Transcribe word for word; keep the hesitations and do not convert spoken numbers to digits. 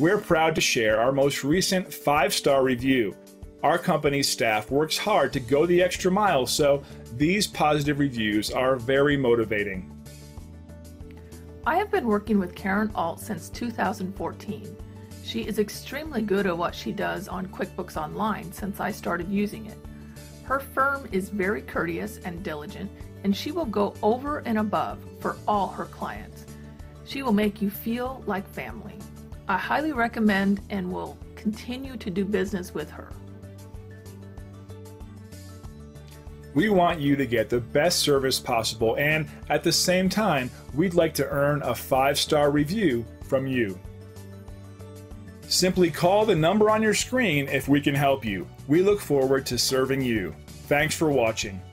we're proud to share our most recent five-star review. Our company's staff works hard to go the extra mile, so these positive reviews are very motivating. I have been working with Karen Ault since two thousand fourteen. She is extremely good at what she does on QuickBooks Online since I started using it. Her firm is very courteous and diligent, and she will go over and above for all her clients. She will make you feel like family. I highly recommend and will continue to do business with her. We want you to get the best service possible, and at the same time, we'd like to earn a five-star review from you. Simply call the number on your screen if we can help you. We look forward to serving you. Thanks for watching.